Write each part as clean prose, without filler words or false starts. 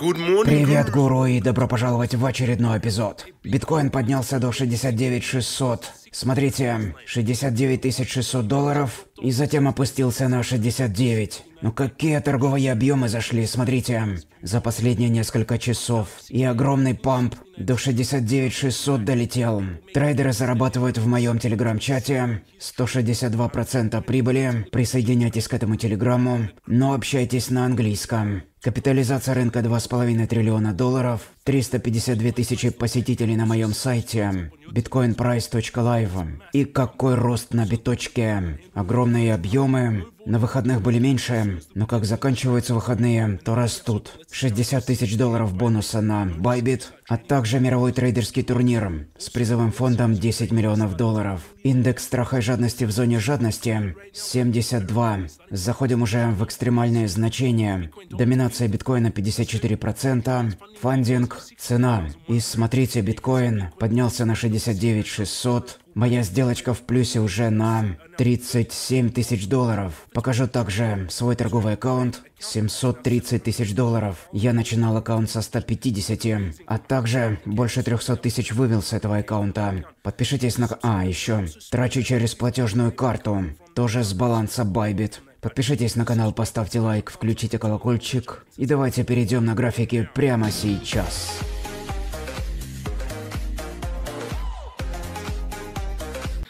Привет, гуру, и добро пожаловать в очередной эпизод. Биткоин поднялся до 69600. Смотрите, 69600 долларов, и затем опустился на 69. Ну какие торговые объемы зашли, смотрите, за последние несколько часов. И огромный памп до 69600 долетел. Трейдеры зарабатывают в моем телеграм-чате 162% прибыли. Присоединяйтесь к этому телеграмму, но общайтесь на английском. Капитализация рынка 2,5 триллиона долларов, 352 тысячи посетителей на моем сайте BitcoinPrice.Live. И какой рост на биточке. Огромные объемы. На выходных были меньше, но как заканчиваются выходные, то растут. 60 тысяч долларов бонуса на Bybit, а также мировой трейдерский турнир с призовым фондом 10 миллионов долларов. Индекс страха и жадности в зоне жадности 72. Заходим уже в экстремальные значения. Доминация биткоина 54%. Фандинг, цена. И смотрите, биткоин поднялся на 69600. Моя сделочка в плюсе уже на 37 тысяч долларов. Покажу также свой торговый аккаунт. 730 тысяч долларов. Я начинал аккаунт со 150, а также больше 300 тысяч вывел с этого аккаунта. Подпишитесь на... А, еще. Трачу через платежную карту. Тоже с баланса Bybit. Подпишитесь на канал, поставьте лайк, включите колокольчик. И давайте перейдем на графики прямо сейчас.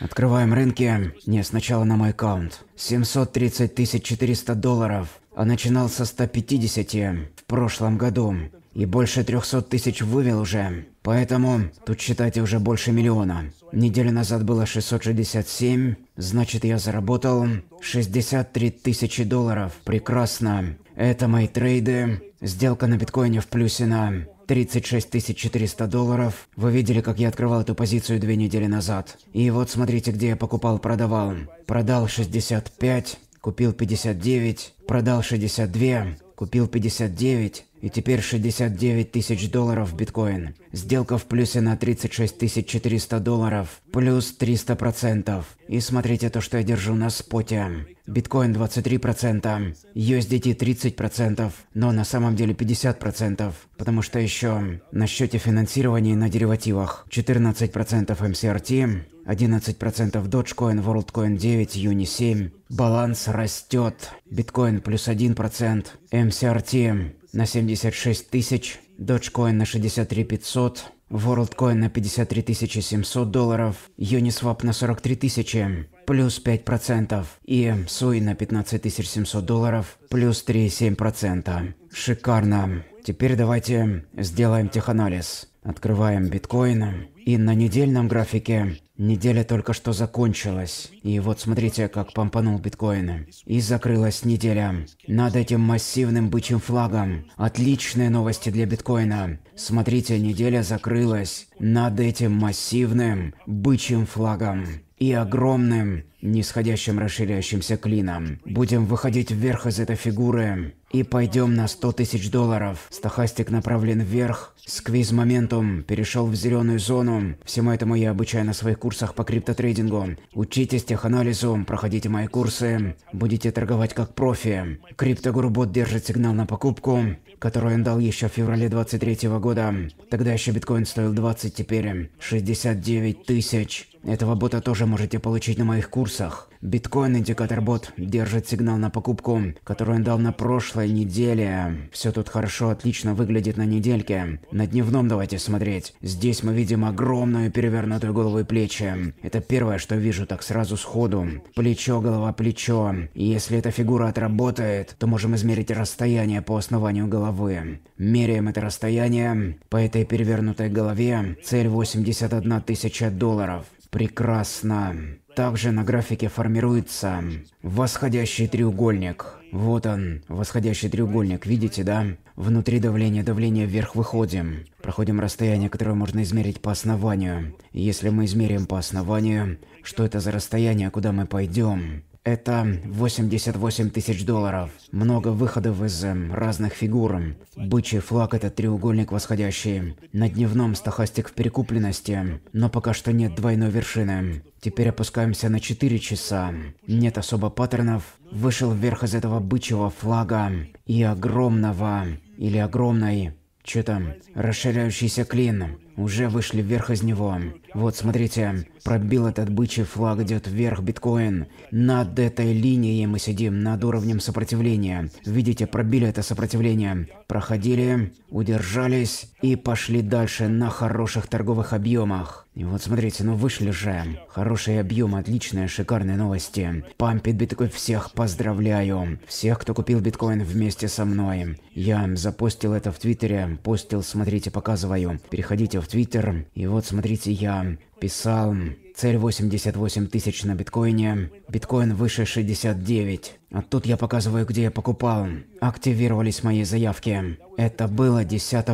Открываем рынки. Не, сначала на мой аккаунт. 730 400 долларов. А начинал со 150 в прошлом году. И больше 300 тысяч вывел уже. Поэтому тут считайте уже больше миллиона. Неделю назад было 667. Значит, я заработал 63 тысячи долларов. Прекрасно. Это мои трейды. Сделка на биткоине в плюсе на 36 400 долларов. Вы видели, как я открывал эту позицию 2 недели назад. И вот смотрите, где я покупал-продавал. Продал 65, купил 59, продал 62, купил 59. И теперь 69 тысяч долларов биткоин. Сделка в плюсе на 36 400 долларов. Плюс 300%. И смотрите то, что я держу на споте. Биткоин 23%. USDT 30%. Но на самом деле 50%. Потому что еще на счете финансирования на деривативах 14% MCRT. 11% Dogecoin, WorldCoin 9, Uni 7. Баланс растет. Биткоин плюс 1%. MCRT на 76 тысяч. Dogecoin на 63 500. WorldCoin на 53 700 долларов. Uniswap на 43 тысячи. Плюс 5%. И SUI на 15 700 долларов. Плюс 3,7%. Шикарно. Теперь давайте сделаем теханализ. Открываем биткоин. И на недельном графике... Неделя только что закончилась. И вот смотрите, как помпанул биткоин. И закрылась неделя. Над этим массивным бычьим флагом. Отличные новости для биткоина. Смотрите, неделя закрылась над этим массивным бычьим флагом. И огромным нисходящим расширяющимся клином. Будем выходить вверх из этой фигуры. И пойдем на 100 тысяч долларов. Стохастик направлен вверх. Сквиз-моментум перешел в зеленую зону. Всему этому я обучаю на своих курсах по криптотрейдингу. Учитесь теханализу, проходите мои курсы. Будете торговать как профи. Криптогурубот держит сигнал на покупку, который он дал еще в феврале 23 года. Тогда еще биткоин стоил 20, теперь 69 тысяч. Этого бота тоже можете получить на моих курсах. Биткоин-индикатор-бот держит сигнал на покупку, который он дал на прошлой неделе. Все тут хорошо, отлично выглядит на недельке. На дневном давайте смотреть. Здесь мы видим огромную перевернутую голову и плечи. Это первое, что вижу так сразу сходу. Плечо, голова, плечо. И если эта фигура отработает, то можем измерить расстояние по основанию головы. Меряем это расстояние. По этой перевернутой голове цель 81 тысяча долларов. Прекрасно. Также на графике формируется восходящий треугольник. Вот он, восходящий треугольник, видите, да? Внутри давление, давление вверх выходим. Проходим расстояние, которое можно измерить по основанию. Если мы измерим по основанию, что это за расстояние, куда мы пойдем? Это 88 тысяч долларов. Много выходов из разных фигур. Бычий флаг – это треугольник восходящий. На дневном стохастик в перекупленности, но пока что нет двойной вершины. Теперь опускаемся на 4 часа. Нет особо паттернов. Вышел вверх из этого бычьего флага и огромного или огромный, что там, расширяющийся клин. Уже вышли вверх из него. Вот смотрите, пробил этот бычий флаг, идет вверх биткоин. Над этой линией мы сидим, над уровнем сопротивления. Видите, пробили это сопротивление. Проходили, удержались и пошли дальше на хороших торговых объемах. И вот смотрите, ну вышли же. Хороший объем, отличные, шикарные новости. Пампит биткоин всех, поздравляю. Всех, кто купил биткоин вместе со мной. Я запостил это в Твиттере, постил, смотрите, показываю. Переходите в Твиттер, и вот смотрите, я писал, цель 88 тысяч на биткоине, биткоин выше 69. А тут я показываю, где я покупал. Активировались мои заявки. Это было 10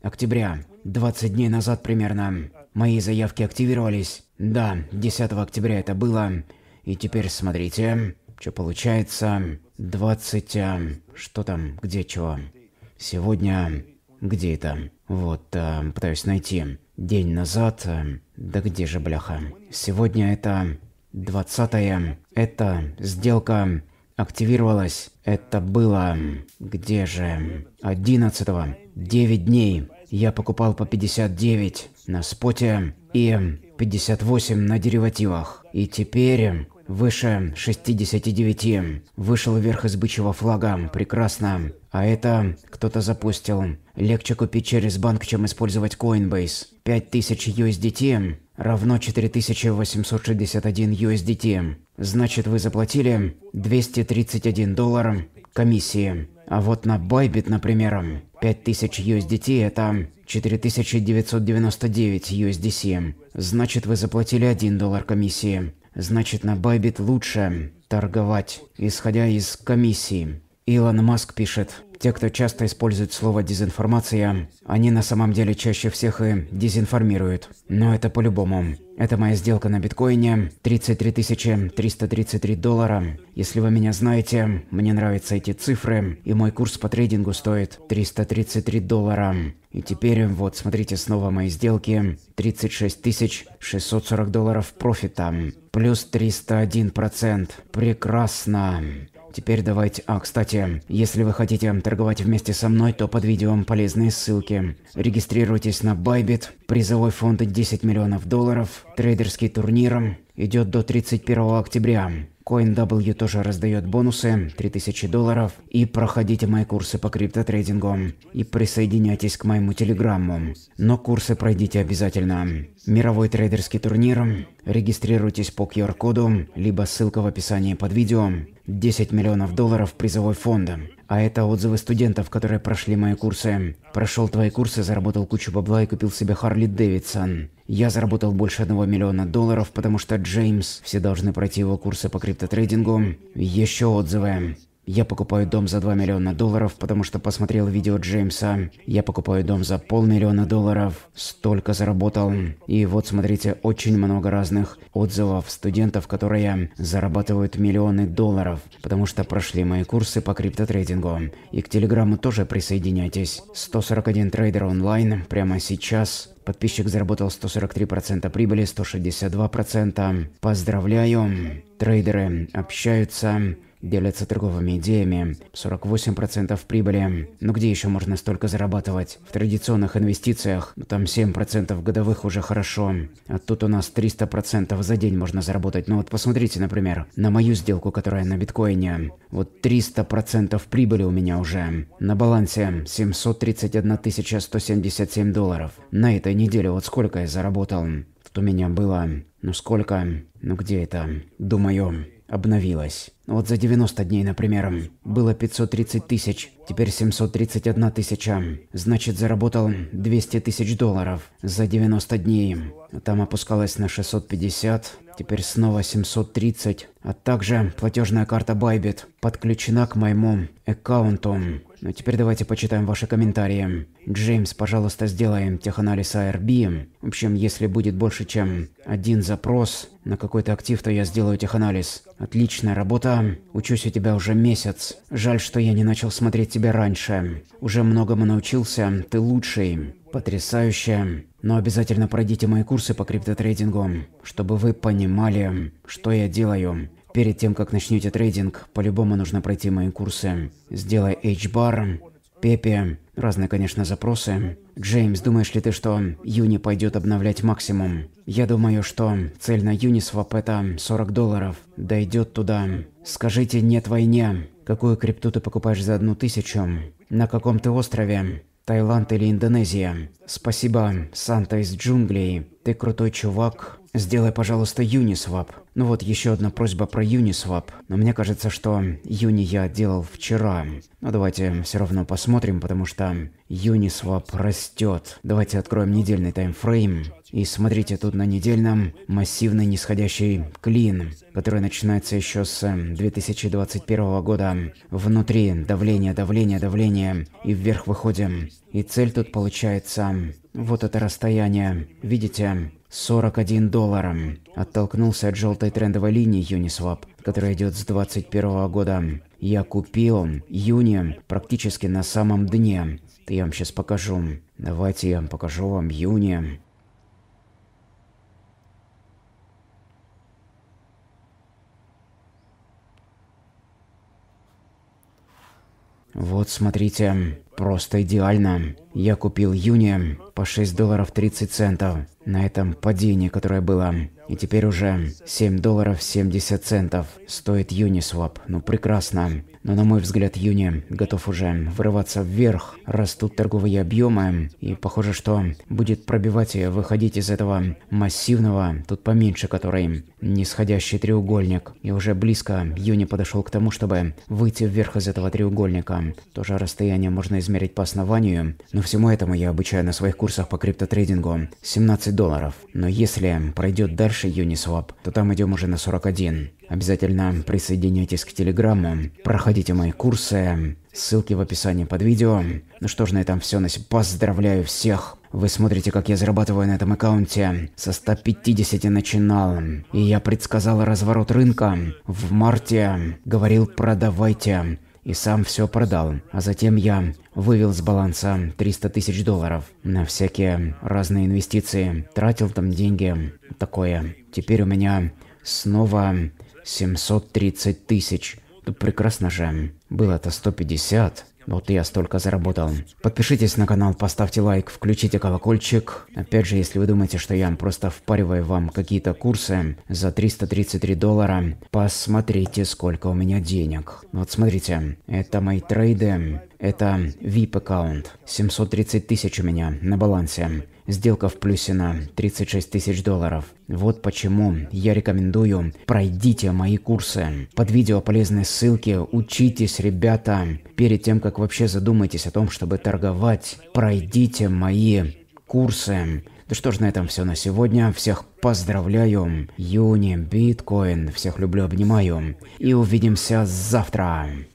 октября, 20 дней назад примерно. Мои заявки активировались. Да, 10 октября это было. И теперь смотрите, что получается. 20... Что там? Где чего? Сегодня... Где это? Вот, пытаюсь найти. День назад... да где же, бляха? Сегодня это 20-е. Эта сделка активировалась. Это было... Где же? 11-го. 9 дней. Я покупал по 59 на споте и 58 на деривативах. И теперь... выше 69. Вышел вверх из бычьего флага. Прекрасно. А это кто-то запустил. Легче купить через банк, чем использовать Coinbase. 5000 USDT равно 4861 USDT. Значит, вы заплатили $231 комиссии. А вот на Bybit, например, 5000 USDT это 4999 USDC. Значит, вы заплатили $1 комиссии. Значит, на Bybit лучше торговать, исходя из комиссии. Илон Маск пишет, те, кто часто использует слово «дезинформация», они на самом деле чаще всех и дезинформируют. Но это по-любому. Это моя сделка на биткоине, $33 333. Если вы меня знаете, мне нравятся эти цифры, и мой курс по трейдингу стоит $333. И теперь, вот, смотрите, снова мои сделки, $36 640 профита, плюс 301%. Прекрасно. Теперь давайте... А, кстати, если вы хотите торговать вместе со мной, то под видео полезные ссылки. Регистрируйтесь на Bybit, призовой фонд $10 миллионов, трейдерский турнир идет до 31 октября. CoinW тоже раздает бонусы, $3000, и проходите мои курсы по криптотрейдингу, и присоединяйтесь к моему телеграмму, но курсы пройдите обязательно. Мировой трейдерский турнир, регистрируйтесь по QR-коду, либо ссылка в описании под видео, $10 миллионов призовой фонд. А это отзывы студентов, которые прошли мои курсы. Прошел твои курсы, заработал кучу бабла и купил себе Harley Davidson. Я заработал больше $1 миллиона, потому что Джеймс, все должны пройти его курсы по криптотрейдингу. Еще отзывы. Я покупаю дом за $2 миллиона, потому что посмотрел видео Джеймса. Я покупаю дом за $500 000. Столько заработал. И вот смотрите, очень много разных отзывов студентов, которые зарабатывают $1 миллион, потому что прошли мои курсы по криптотрейдингу. И к телеграмму тоже присоединяйтесь. 141 трейдер онлайн прямо сейчас. Подписчик заработал 143% прибыли, 162%. Поздравляю. Трейдеры общаются. Делятся торговыми идеями, 48% прибыли. Но где еще можно столько зарабатывать? В традиционных инвестициях, ну там 7% годовых уже хорошо. А тут у нас 300% за день можно заработать. Ну вот посмотрите, например, на мою сделку, которая на биткоине. Вот 300% прибыли у меня уже. На балансе $731 177. На этой неделе вот сколько я заработал? Тут у меня было... Ну сколько? Ну где это? Думаю... обновилось. Вот за 90 дней, например, было 530 тысяч, теперь 731 тысяча. Значит, заработал $200 000 за 90 дней. Там опускалось на 650, теперь снова 730. А также платежная карта Bybit подключена к моему аккаунту. Ну теперь давайте почитаем ваши комментарии. Джеймс, пожалуйста, сделаем теханализ ARB. В общем, если будет больше, чем один запрос на какой-то актив, то я сделаю теханализ. Отличная работа. Учусь у тебя уже месяц. Жаль, что я не начал смотреть тебя раньше. Уже многому научился. Ты лучший. Потрясающе. Но обязательно пройдите мои курсы по криптотрейдингу, чтобы вы понимали, что я делаю. Перед тем, как начнете трейдинг, по-любому нужно пройти мои курсы. Сделай HBAR, Пепе. Разные, конечно, запросы. Джеймс, думаешь ли ты, что Юни пойдет обновлять максимум? Я думаю, что цель на Uniswap это $40. Дойдет туда. Скажите «нет войне». Какую крипту ты покупаешь за 1000? На каком ты острове? Таиланд или Индонезия? Спасибо, Санта из джунглей. Ты крутой чувак. Сделай, пожалуйста, Uniswap. Ну вот еще одна просьба про Uniswap. Но мне кажется, что Юни я делал вчера. Но давайте все равно посмотрим, потому что Uniswap растет. Давайте откроем недельный таймфрейм. И смотрите, тут на недельном массивный нисходящий клин, который начинается еще с 2021 года. Внутри давление, давление, давление. И вверх выходим. И цель тут получается... Вот это расстояние. Видите? $41. Оттолкнулся от желтой трендовой линии Uniswap, которая идет с 2021 года. Я купил Юни практически на самом дне. Это я вам сейчас покажу. Давайте я покажу вам Юни. Вот, смотрите, просто идеально. Я купил Юни по $6.30 на этом падении, которое было. И теперь уже $7.70 стоит Uniswap. Ну, прекрасно. Но, на мой взгляд, Юни готов уже вырываться вверх. Растут торговые объемы. И похоже, что будет пробивать и выходить из этого массивного, тут поменьше, который нисходящий треугольник. И уже близко Юни подошел к тому, чтобы выйти вверх из этого треугольника. Тоже расстояние можно измерить по основанию. Но всему этому я обучаю на своих курсах по криптотрейдингу. $17. Но если пройдет дальше Uniswap, то там идем уже на $41. Обязательно присоединяйтесь к Телеграмму, проходите мои курсы, ссылки в описании под видео. Ну что ж, на этом все. Поздравляю всех! Вы смотрите, как я зарабатываю на этом аккаунте. Со 150 начинал. И я предсказал разворот рынка. В марте говорил «продавайте». И сам все продал. А затем я вывел с баланса $300 тысяч на всякие разные инвестиции. Тратил там деньги. Такое. Теперь у меня снова 730 тысяч. Тут прекрасно же. Было-то 150. Вот я столько заработал. Подпишитесь на канал, поставьте лайк, включите колокольчик. Опять же, если вы думаете, что я просто впариваю вам какие-то курсы за $333, посмотрите, сколько у меня денег. Вот смотрите, это мои трейды, это VIP-аккаунт. 730 тысяч у меня на балансе. Сделка в плюсе на $36 тысяч. Вот почему я рекомендую, пройдите мои курсы. Под видео полезные ссылки, учитесь, ребята. Перед тем, как вообще задумайтесь о том, чтобы торговать, пройдите мои курсы. Ну что ж, на этом все на сегодня. Всех поздравляю. Юни, биткоин. Всех люблю, обнимаю. И увидимся завтра.